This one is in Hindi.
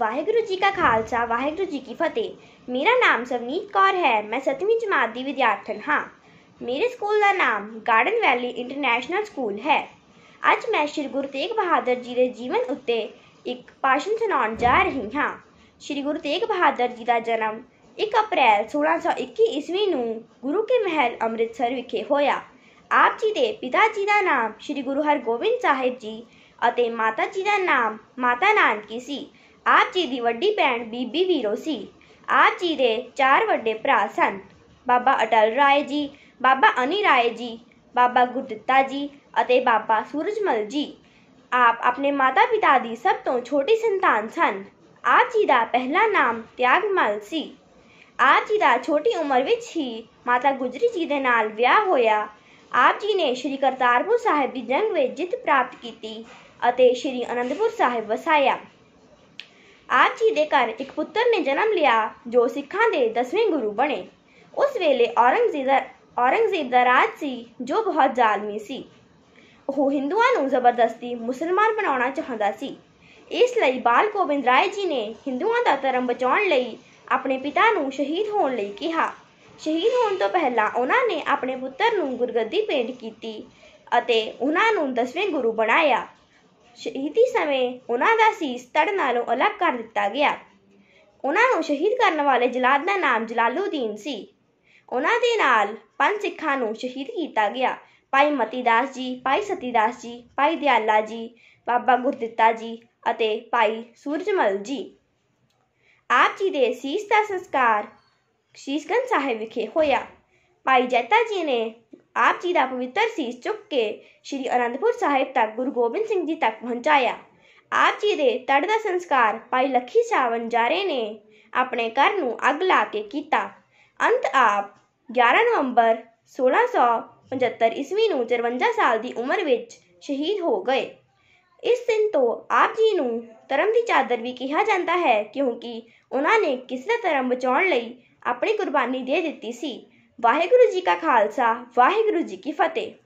वाहेगुरु जी का खालसा, वाहेगुरु जी की फतेह। मेरा नाम सवनीत कौर है, मैं 7वीं जमात दी विद्यार्थन हाँ। मेरे स्कूल का नाम गार्डन वैली इंटरनेशनल स्कूल है। ਅੱਜ मैं श्री गुरु तेग बहादुर जी के जीवन उत्ते एक भाषण सुनाउण जा रही हाँ। श्री गुरु तेग बहादुर जी का जन्म 1 अप्रैल 1621 ईस्वी नूं गुरु के महल अमृतसर विखे होया। आप जी के पिता जी का नाम श्री गुरु हरगोबिंद साहेब जी और माता जी का नाम माता नानकी सी। आप जी की वड्डी भैन बीबी वीरो सी। आप जी के 4 वड्डे भरा सन, बाबा अटल राय जी, बाबा अनी राय जी, बाबा गुदत्ता जी और बाबा सूरजमल जी। आप अपने माता पिता की सब तो छोटी संतान सन। आप जी का पहला नाम त्यागमल सी। आप जी का छोटी उम्र विच ही माता गुजरी जी के नाल विआह होया। आप जी ने श्री करतारपुर साहब की जंग में जित प्राप्त की और श्री आनंदपुर साहेब वसाया। आप जी के घर एक पुत्र ने जन्म लिया जो सिखों के 10वें गुरु बने। उस वेले औरंगज़ेब का राज सी जो बहुत जालमी सी। वह हिंदुओं को जबरदस्ती मुसलमान बनाना चाहता सी। इसलिए बाल गोबिंद राय जी ने हिंदुओं का धर्म बचाने लई अपने पिता को शहीद होने लई कहा। शहीद होने तो पहला उन्होंने अपने पुत्र को गुरगद्दी भेंट की अते उन्होंने 10वें गुरु बनाया। शहीदी समय उन्हों का सीस तड़ नालों अलग कर दिता गया। उन्होंने शहीद करने वाले जलाद का नाम जलालुद्दीन सी। उन्हों के नाल 5 सिखों को शहीद किया गया, भाई मतीदास जी, भाई सतीदास जी, भाई दयाला जी, बाबा गुदत्ता जी और भाई सूरजमल जी। आप जी के सीस का संस्कार शीशगंज साहेब विखे होया। भाई जैता जी ने आप जी का पवित्र सीस चुक के श्री आनंदपुर साहेब तक गुरु गोबिंद जी तक पहुँचाया। आप जी के तड़ का संस्कार भाई लखी सावन जारे ने अपने घर को अग ला के किया। अंत आप 11 नवंबर 1675 ईस्वी को 54 साल की उम्र में शहीद हो गए। इस दिन तो आप जी को धर्म की चादर भी कहा जाता है क्योंकि उन्होंने किसी का धर्म बचाने लई अपनी कुर्बानी दे दी सी। वाहेगुरु जी का खालसा, वाहेगुरु जी की फतेह।